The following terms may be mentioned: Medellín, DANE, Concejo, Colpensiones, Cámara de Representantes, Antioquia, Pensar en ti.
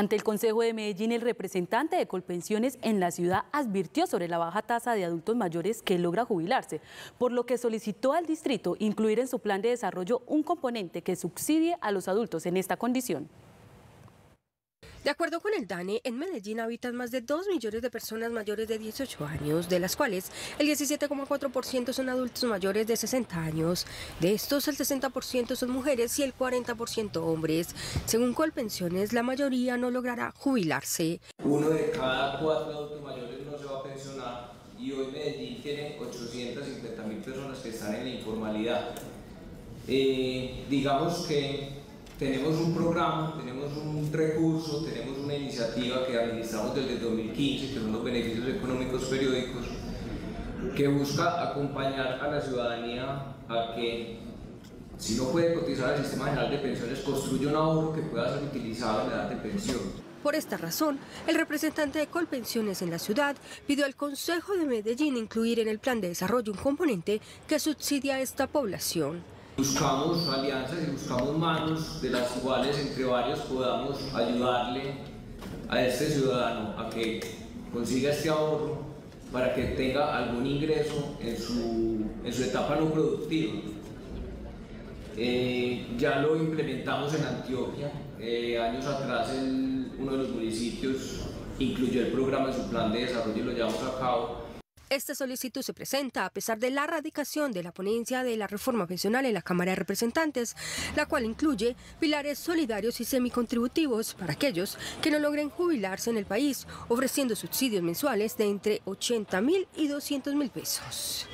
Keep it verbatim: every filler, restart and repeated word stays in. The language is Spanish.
Ante el Concejo de Medellín, el representante de Colpensiones en la ciudad advirtió sobre la baja tasa de adultos mayores que logra jubilarse, por lo que solicitó al distrito incluir en su plan de desarrollo un componente que subsidie a los adultos en esta condición. De acuerdo con el DANE, en Medellín habitan más de dos millones de personas mayores de dieciocho años, de las cuales el diecisiete coma cuatro por ciento son adultos mayores de sesenta años. De estos, el sesenta por ciento son mujeres y el cuarenta por ciento hombres. Según Colpensiones, la mayoría no logrará jubilarse. Uno de cada cuatro adultos mayores no se va a pensionar y hoy Medellín tiene ochocientas cincuenta mil personas que están en la informalidad. Eh, digamos que tenemos un programa, tenemos un recurso, tenemos una iniciativa que administramos desde dos mil quince, que son los beneficios económicos periódicos, que busca acompañar a la ciudadanía a que, si no puede cotizar al Sistema General de Pensiones, construya un ahorro que pueda ser utilizado en la edad de pensión. Por esta razón, el representante de Colpensiones en la ciudad pidió al Concejo de Medellín incluir en el plan de desarrollo un componente que subsidie a esta población. Buscamos alianzas y buscamos manos de las cuales entre varios podamos ayudarle a este ciudadano a que consiga este ahorro para que tenga algún ingreso en su, en su etapa no productiva. Eh, ya lo implementamos en Antioquia, eh, años atrás el, uno de los municipios incluyó el programa en su plan de desarrollo y lo llevamos a cabo. Esta solicitud se presenta a pesar de la radicación de la ponencia de la reforma pensional en la Cámara de Representantes, la cual incluye pilares solidarios y semicontributivos para aquellos que no logren jubilarse en el país, ofreciendo subsidios mensuales de entre ochenta mil y doscientos mil pesos.